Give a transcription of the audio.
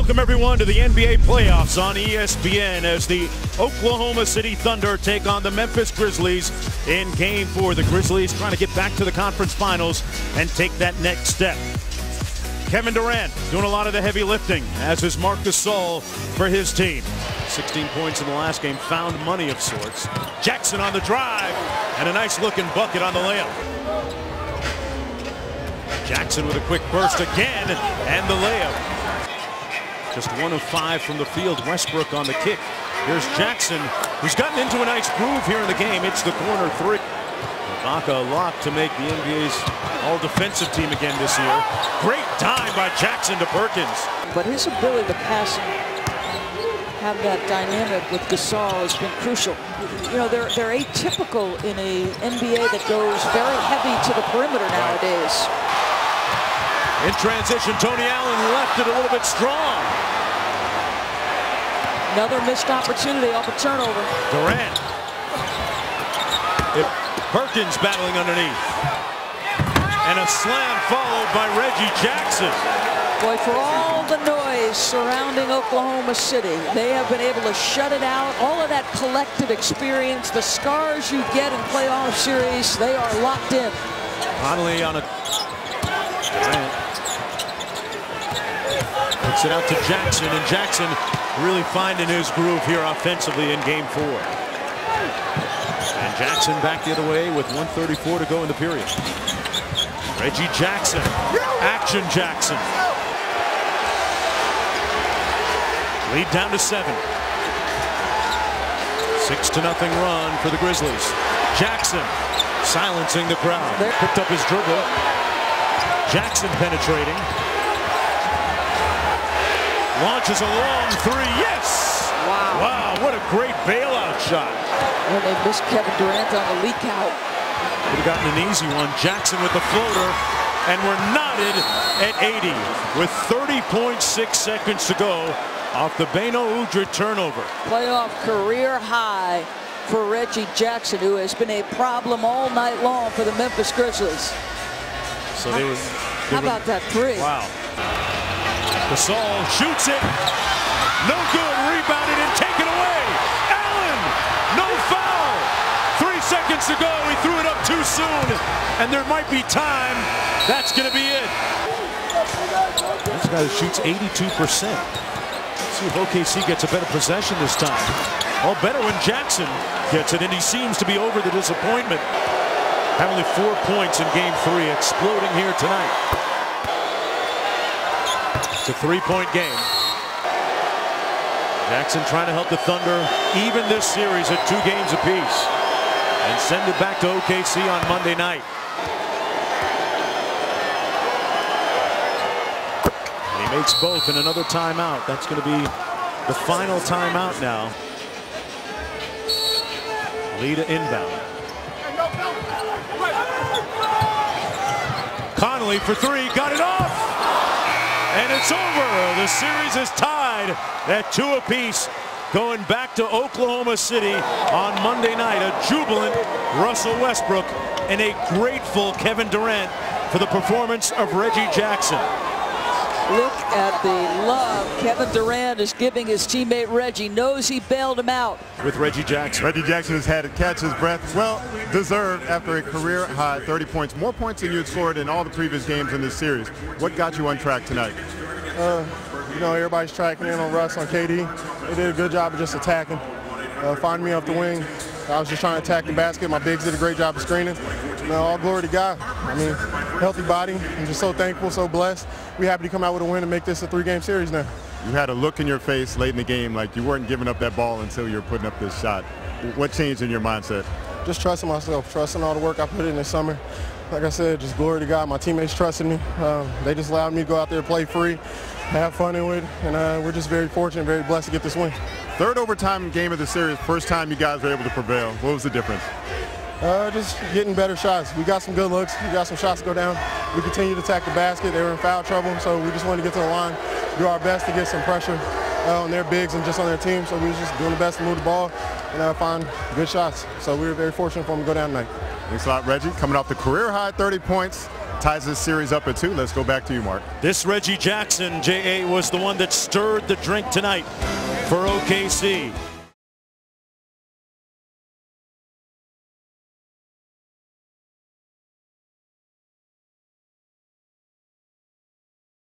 Welcome everyone to the NBA playoffs on ESPN as the Oklahoma City Thunder take on the Memphis Grizzlies in Game 4. The Grizzlies trying to get back to the conference finals and take that next step. Kevin Durant doing a lot of the heavy lifting, as is Marc Gasol for his team. 16 points in the last game, found money of sorts. Jackson on the drive, and a nice looking bucket on the layup. Jackson with a quick burst again, and the layup. Just 1 of 5 from the field. Westbrook on the kick. Here's Jackson, who's gotten into a nice groove here in the game. It's the corner three. Ibaka locked to make the NBA's all-defensive team again this year. Great time by Jackson to Perkins. But his ability to pass, have that dynamic with Gasol, has been crucial. You know, they're atypical in an NBA that goes very heavy to the perimeter nowadays. In transition, Tony Allen left it a little bit strong. Another missed opportunity off a turnover. Durant. Perkins battling underneath. And a slam followed by Reggie Jackson. Boy, for all the noise surrounding Oklahoma City, they have been able to shut it out. All of that collective experience, the scars you get in playoff series, they are locked in. Conley on a... Durant. Puts it out to Jackson, and Jackson really finding his groove here offensively in Game 4. And Jackson back the other way with 1:34 to go in the period. Reggie Jackson, action Jackson. Lead down to 7. 6-0 run for the Grizzlies. Jackson silencing the crowd. Picked up his dribble. Jackson penetrating. Launches a long three. Yes! Wow. Wow, what a great bailout shot. When they missed Kevin Durant on the leak out. Could have gotten an easy one. Jackson with the floater. And we're knotted at 80 with 30.6 seconds to go off the Beno Udrih turnover. Playoff career high for Reggie Jackson, who has been a problem all night long for the Memphis Grizzlies. So they were. How about that three? Wow. Gasol shoots it. No good. Rebounded and taken away. Allen, no foul. 3 seconds to go. He threw it up too soon. And there might be time. That's going to be it. This guy shoots 82%. See if OKC gets a better possession this time. All better when Jackson gets it, and he seems to be over the disappointment. Had only 4 points in Game 3, exploding here tonight. It's a three-point game. Jackson trying to help the Thunder even this series at 2 games apiece and send it back to OKC on Monday night. And he makes both in another timeout. That's going to be the final timeout now. Lida inbound. Conley for three. Got it off. And it's over. The series is tied at 2 apiece, going back to Oklahoma City on Monday night. A jubilant Russell Westbrook and a grateful Kevin Durant for the performance of Reggie Jackson. Look at the love Kevin Durant is giving his teammate Reggie. Knows he bailed him out. With Reggie Jackson. Reggie Jackson has had to catch his breath. Well deserved after a career high 30 points. More points than you had scored in all the previous games in this series. What got you on track tonight? You know, everybody's tracking in on Russ, on KD. They did a good job of just attacking. Finding me off the wing. I was just trying to attack the basket. My bigs did a great job of screening. All glory to God. I mean, healthy body. I'm just so thankful, so blessed. We're happy to come out with a win and make this a 3-game series now. You had a look in your face late in the game like you weren't giving up that ball until you were putting up this shot. What changed in your mindset? Just trusting myself, trusting all the work I put in this summer. Like I said, just glory to God. My teammates trusted me. They just allowed me to go out there and play free, have fun in it, and we're just very fortunate, very blessed to get this win. Third overtime game of the series, first time you guys were able to prevail. What was the difference? Just getting better shots. We got some good looks. We got some shots to go down. We continue to attack the basket. They were in foul trouble, so we just wanted to get to the line, do our best to get some pressure on their bigs and just on their team. So we were just doing the best to move the ball and find good shots. So we were very fortunate for them to go down tonight. Thanks a lot, Reggie. Coming off the career high 30 points. ties this series up at 2. Let's go back to you, Mark. This Reggie Jackson, J.A., was the one that stirred the drink tonight for OKC.